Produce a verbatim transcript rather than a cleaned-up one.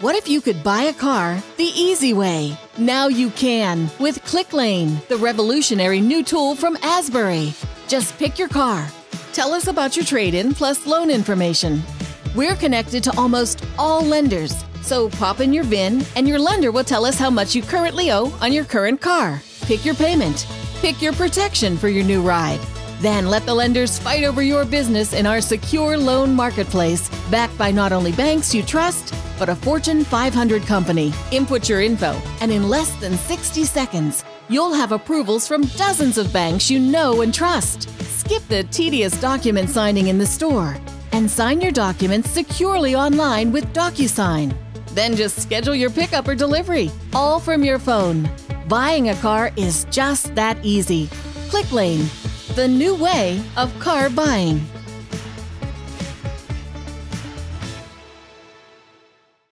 What if you could buy a car the easy way? Now you can with ClickLane, the revolutionary new tool from Asbury. Just pick your car. Tell us about your trade-in plus loan information. We're connected to almost all lenders, so pop in your V I N and your lender will tell us how much you currently owe on your current car. Pick your payment. Pick your protection for your new ride. Then let the lenders fight over your business in our secure loan marketplace, backed by not only banks you trust, but a Fortune five hundred company. Input your info, and in less than sixty seconds, you'll have approvals from dozens of banks you know and trust. Skip the tedious document signing in the store and sign your documents securely online with DocuSign. Then just schedule your pickup or delivery, all from your phone. Buying a car is just that easy. ClickLane. The new way of car buying.